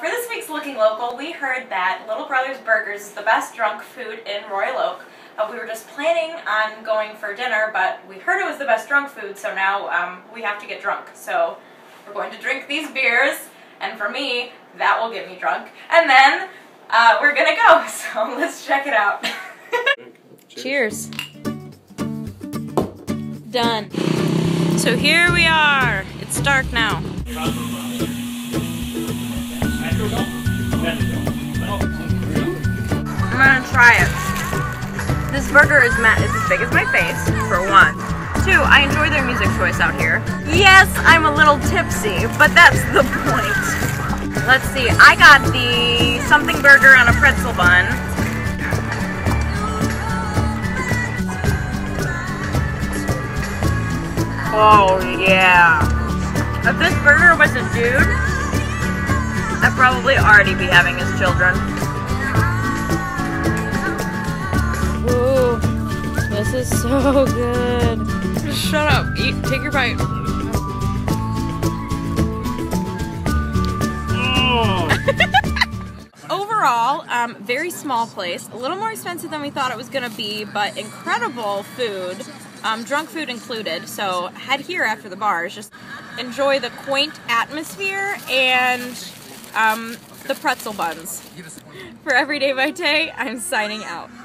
For this week's Looking Local, we heard that Little Brothers Burgers is the best drunk food in Royal Oak. We were just planning on going for dinner, but we heard it was the best drunk food, so now we have to get drunk. So we're going to drink these beers, and for me, that will get me drunk. And then we're gonna go, so let's check it out. Cheers. Done. So here we are. It's dark now. I'm gonna try it. This burger is as big as my face, for one. Two, I enjoy their music choice out here. Yes, I'm a little tipsy, but that's the point. Let's see, I got the something burger on a pretzel bun. Oh yeah. If this burger was a dude, I'd probably already be having his children. Ooh, this is so good. Just shut up, eat, take your bite. Overall, very small place, a little more expensive than we thought it was gonna be, but incredible food, drunk food included, so head here after the bars. Just enjoy the quaint atmosphere and the pretzel buns. For Everyday by Tay, I'm signing out.